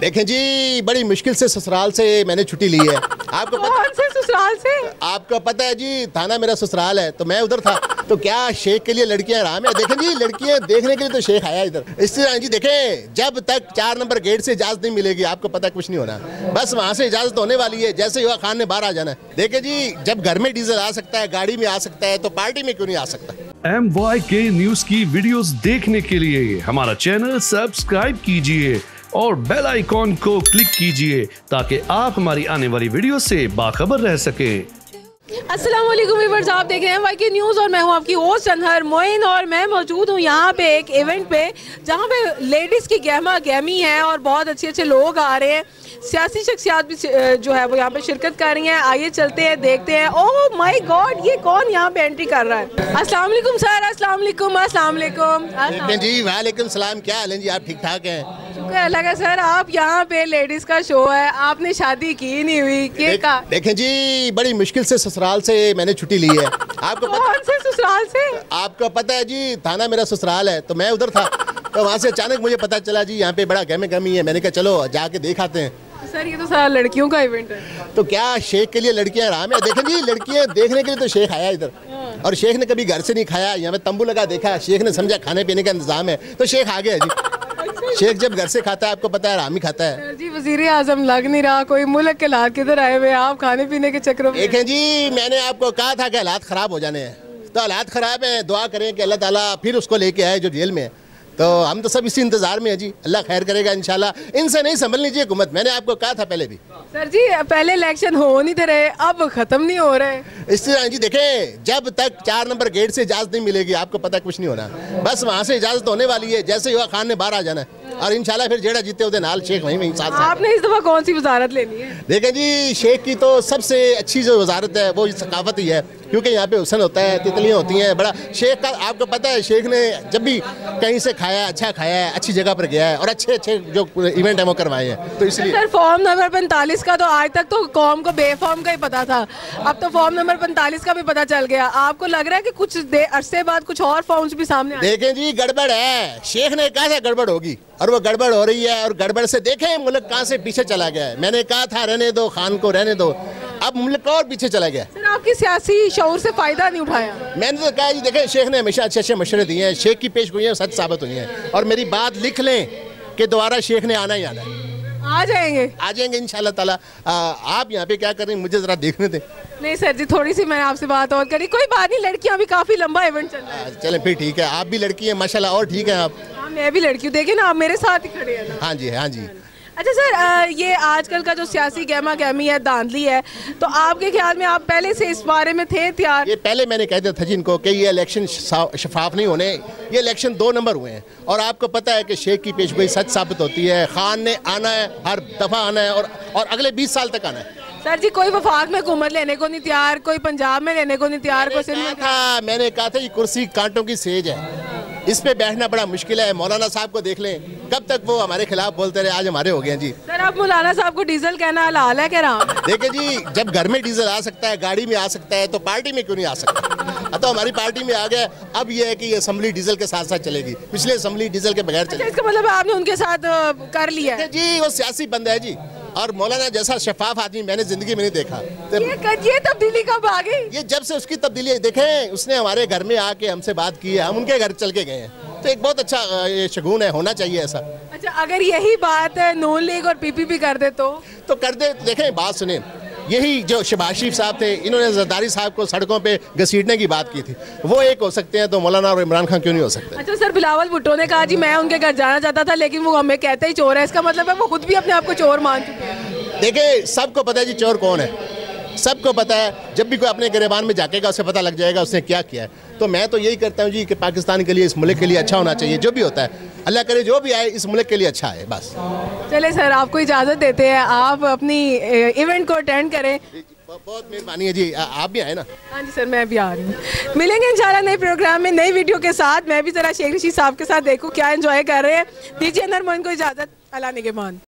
देखें जी, बड़ी मुश्किल से ससुराल से मैंने छुट्टी ली है। आपको कौन से ससुराल से? आपको पता है जी, थाना मेरा ससुराल है, तो मैं उधर था। तो क्या शेख के लिए लड़कियां हराम है? देखें जी, लड़कियां देखने के लिए तो शेख आया इधर। इस तरह जी देखें, जब तक 4 नंबर गेट से इजाजत नहीं मिलेगी, आपको पता कुछ नहीं होना। बस वहाँ से इजाजत होने वाली है जैसे युवा खान ने बाहर आ जाना है। देखें जी, जब घर में डीजल आ सकता है, गाड़ी में आ सकता है, तो पार्टी में क्यों नहीं आ सकता? MYK न्यूज की वीडियोस देखने के लिए हमारा चैनल सब्सक्राइब कीजिए और बेल आइकॉन को क्लिक कीजिए ताकि आप हमारी आने वाली वीडियो से बाखबर रह सकें। अस्सलाम वालेकुम व्यूअर्स, आप देख रहे हैं MYK न्यूज़ और मैं हूं आपकी होस्ट अनहर मोइन। और मैं मौजूद हूं यहां पे एक इवेंट पे जहां पे लेडीज़ की गहमा गहमी है और बहुत अच्छे अच्छे लोग आ रहे हैं। सियासी शख्सियात भी जो है वो यहां पे शिरकत कर रही हैं। आइए चलते हैं, देखते हैं। ओह माय गॉड, ये कौन यहाँ पे एंट्री कर रहा है? अस्सलाम वालेकुम सर। अस्सलाम वालेकुम जी। वालेकुम सलाम, क्या हाल है जी? आप ठीक ठाक हैं? शुक्र अल्लाह का। सर, आप यहाँ पे लेडीज़ का शो है, आपने शादी की नहीं हुई? देखें जी, बड़ी मुश्किल से ससुराल से मैंने छुट्टी ली है। आपको कौन से ससुराल से? आपको पता है जी, थाना मेरा ससुराल है, तो मैं उधर था। तो वहाँ से अचानक मुझे पता चला जी यहाँ पे बड़ा गहमे गहमी है। मैंने कहा चलो जाके देख आते हैं। सर, ये तो सारा लड़कियों का इवेंट है, तो क्या शेख के लिए लड़कियाँ हराम है? देखें जी, लड़कियाँ देखने के लिए तो शेख आया इधर। और शेख ने कभी घर से नहीं खाया, यहाँ पे तंबू लगा देखा। शेख ने समझा खाने पीने का इंतजाम है, तो शेख आ गया जी। शेख जब घर से खाता है, आपको पता है हराम ही खाता है जी। वजीर आजम लग नहीं रहा, कोई मुल्क के हालात किधर आए हुए, आप खाने पीने के चक्रों में। देखें जी, मैंने आपको कहा था कि हालात ख़राब हो जाने हैं, तो हालात ख़राब हैं। दुआ करें कि अल्लाह ताला फिर उसको लेके आए जो जेल में है। तो हम तो सब इसी इंतजार में है जी, अल्लाह खैर करेगा इंशाल्लाह। इनसे नहीं संभल लीजिए हुकूमत, मैंने आपको कहा था पहले भी। सर जी, पहले इलेक्शन हो नहीं दे रहे, अब खत्म नहीं हो रहे। इस तरह जी देखें, जब तक 4 नंबर गेट से इजाजत नहीं मिलेगी, आपको पता कुछ नहीं होना। बस वहाँ से इजाजत होने वाली है जैसे युवा खान ने बाहर आ जाना है। और इंशाल्लाह फिर जेड़ा जीते उदे नाल शेख वहीं साथ। आपने इस दफा कौन सी वजारत लेनी है? देखें जी, शेख की तो सबसे अच्छी जो वजारत है वो सकाफत ही है, क्योंकि यहाँ पे हुसन होता है, तितलियाँ होती हैं। बड़ा शेख का आपको पता है, शेख ने जब भी कहीं से खाया, अच्छा खाया है, अच्छी जगह पर गया है और अच्छे अच्छे जो इवेंट है वो करवाए हैं। तो इसलिए सर, फॉर्म नंबर 45 का तो आज तक तो कौम को बेफॉर्म का ही पता था, अब तो फॉर्म नंबर 45 का भी पता चल गया। आपको लग रहा है कि कुछ अरसे बाद कुछ और फॉर्म्स भी सामने आए? देखें जी, गड़बड़ है। शेख ने कहा था गड़बड़ होगी और वो गड़बड़ हो रही है। और गड़बड़ से देखें मुल्क कहाँ से पीछे चला गया है। मैंने कहा था रहने दो खान को, रहने दो, अब मुल्क और पीछे चला गया। सर, आपकी सियासी शऊर से फायदा नहीं उठाया? मैंने तो कहा जी, देखें शेख ने हमेशा अच्छे अच्छे मशवरे दिए हैं, शेख की पेश गोइयां सच साबित हुई हैं। और मेरी बात लिख लें कि दोबारा शेख ने आना ही आना है। आ जाएंगे इंशाल्लाह ताला। आप यहाँ पे क्या कर रहे हैं, मुझे जरा देखने दें। नहीं सर जी, थोड़ी सी मैंने आपसे बात और करी। कोई बात नहीं, लड़कियाँ भी काफी लंबा इवेंट चल रहा है। चले फिर ठीक है, आप भी लड़की है माशाल्लाह। और ठीक है आप? मैं भी लड़की हूँ, देखे ना आप मेरे साथ ही खड़े हैं। हाँ जी, हाँ जी। अच्छा सर, ये आजकल का जो सियासी गहमा गहमी है, धांधली है, तो आपके ख्याल में आप पहले से इस बारे में थे तैयार? ये पहले मैंने कह दिया था जी इनको कि ये इलेक्शन शफाफ नहीं होने, ये इलेक्शन 2 नंबर हुए हैं। और आपको पता है कि शेख की पेशगोई सच साबित होती है। खान ने आना है, हर दफ़ा आना है, और अगले 20 साल तक आना है। सर जी, कोई वफाक में हुकूमत लेने को नहीं तैयार, कोई पंजाब में लेने को नहीं तैयार, कोई सिंध में। हाँ, मैंने कहा था ये कुर्सी कांटों की सेज है, इस पे बैठना बड़ा मुश्किल है। मौलाना साहब को देख लें, कब तक वो हमारे खिलाफ बोलते रहे, आज हमारे हो गए जी। सर, आप मौलाना साहब को डीजल कहना हलाल है कह रहा? देखिए जी, जब घर में डीजल आ सकता है, गाड़ी में आ सकता है, तो पार्टी में क्यों नहीं आ सकता? तो हमारी पार्टी में आ गया। अब ये है कि ये असेंबली डीजल के साथ साथ चलेगी, पिछले असेंबली डीजल के बगैर चलेगी। इसका मतलब आपने उनके साथ कर लिया है जी? वो सियासी बंदा है जी, और मौलाना जैसा शफाफ आदमी मैंने जिंदगी में नहीं देखा। ये तब्दीली कब आ गई? ये जब से उसकी तब्दीली देखें, उसने हमारे घर में आके हमसे बात की है, हम उनके घर चल के गए हैं। तो एक बहुत अच्छा ये शगुन है, होना चाहिए ऐसा। अच्छा, अगर यही बात नून लीग और पीपीपी कर दे तो कर दे। देखें, बात सुने, यही जो शहबाज शरीफ साहब थे, इन्होंने जरदारी साहब को सड़कों पे घसीटने की बात की थी, वो एक हो सकते हैं, तो मौलाना और इमरान खान क्यों नहीं हो सकते? अच्छा सर, बिलावल भुट्टो ने कहा जी मैं उनके घर जाना चाहता था, लेकिन वो हमें कहते ही चोर है। इसका मतलब है वो खुद भी अपने आप को चोर मान चुके हैं। देखिए, सबको पता है जी चोर कौन है, सबको पता है। जब भी कोई अपने गिरेबान में जाकेगा, उसे पता लग जाएगा उसने क्या किया है। तो मैं तो यही करता हूँ जी कि पाकिस्तान के लिए, इस मुल्क के लिए अच्छा होना चाहिए। जो भी होता है, अल्लाह करे जो भी आए, इस मुल्क के लिए अच्छा है बस। चले सर, आपको इजाज़त देते हैं, आप अपनी इवेंट को अटेंड करें। बहुत मेहरबानी है जी, आप भी आए ना? हाँ जी सर, मैं भी आ रही हूँ। मिलेंगे इंशाल्लाह नए प्रोग्राम में, नई वीडियो के साथ। मैं भी ज़रा शेख रशीद साहब के साथ देखूँ क्या एंजॉय कर रहे हैं। दीजिए अनहर मोइन को इजाज़त, अल्लाह निगहबान।